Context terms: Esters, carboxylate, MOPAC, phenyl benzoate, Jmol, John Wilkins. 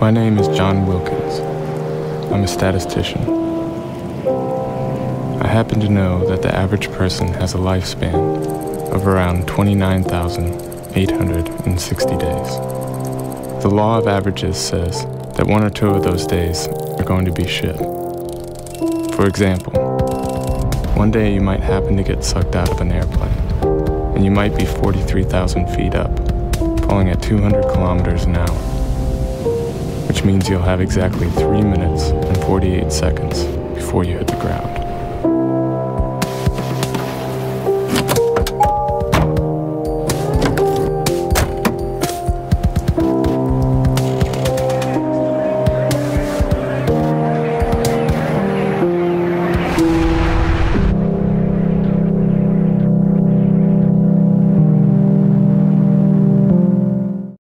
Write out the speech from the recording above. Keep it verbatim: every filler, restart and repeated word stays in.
My name is John Wilkins. I'm a statistician. I happen to know that the average person has a lifespan of around twenty-nine thousand eight hundred sixty days. The law of averages says that one or two of those days are going to be shit. For example, one day you might happen to get sucked out of an airplane, and you might be forty-three thousand feet up, falling at two hundred kilometers an hour. Which means you'll have exactly three minutes and forty-eight seconds before you hit the ground.